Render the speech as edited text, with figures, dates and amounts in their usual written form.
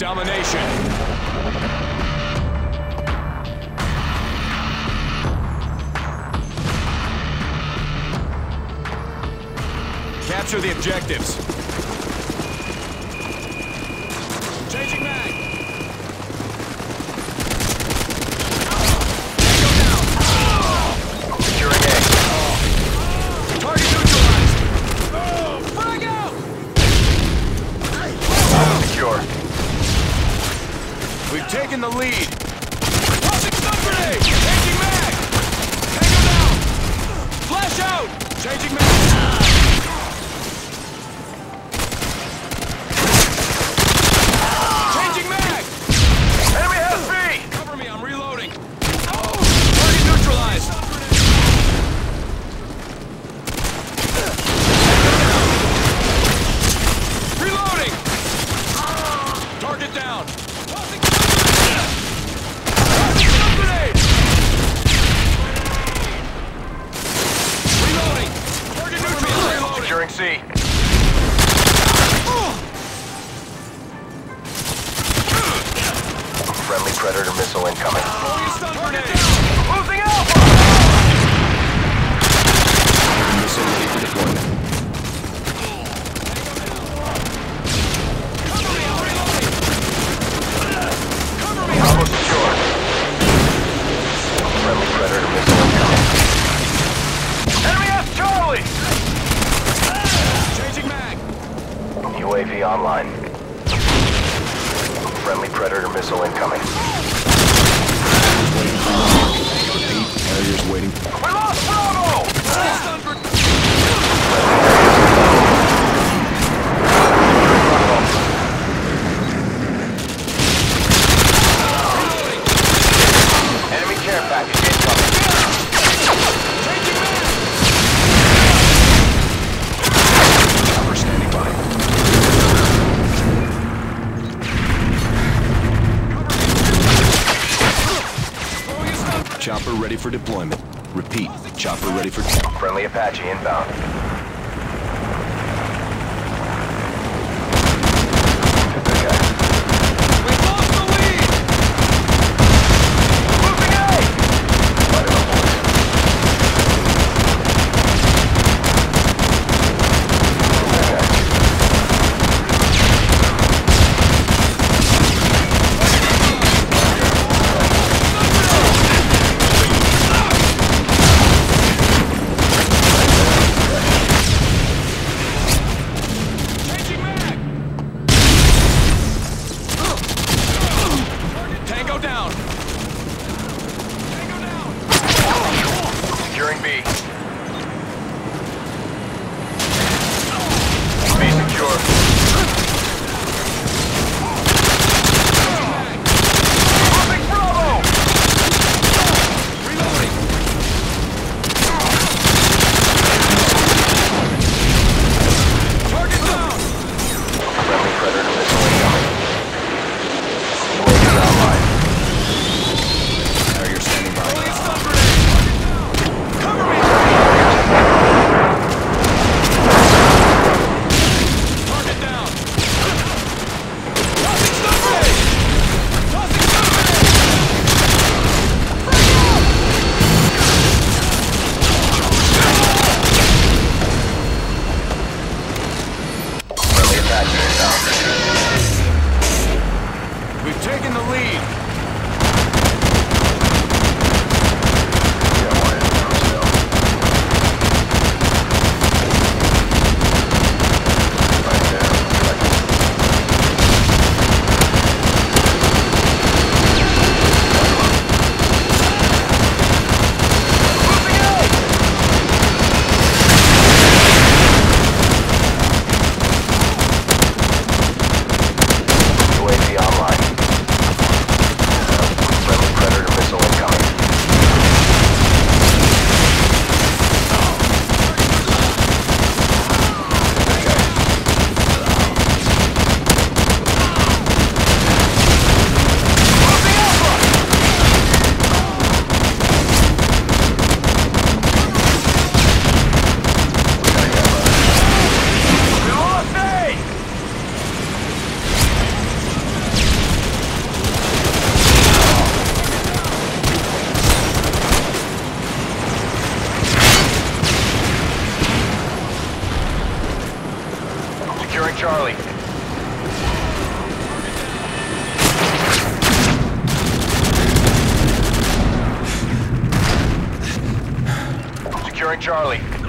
domination. Capture the objectives. Changing mag. We've taken the lead. Tossing stun grenade! Changing mag! Hang him down! Flash out! Changing mag! Changing mag! Enemy has me! Cover me, I'm reloading. Oh! Target neutralized! Reloading! Target down! Tossing C. Friendly Predator missile incoming. Losing Alpha! Predator missile ready for deployment. Cover me! Bravo secure. Friendly Predator missile incoming. Enemy F Charlie! UAV online. Friendly Predator missile incoming. Carriers waiting. We lost Bravo! Enemy care package incoming. Chopper ready for deployment. Repeat, chopper ready for... Friendly Apache inbound. We lost the lead! Moving out! Light it Charlie. Securing Charlie.